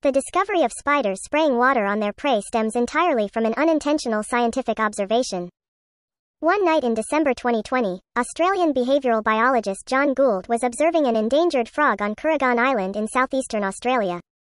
The discovery of spiders spraying water on their prey stems entirely from an unintentional scientific observation. One night in December 2020, Australian behavioural biologist John Gould was observing an endangered frog on Curragon Island in southeastern Australia.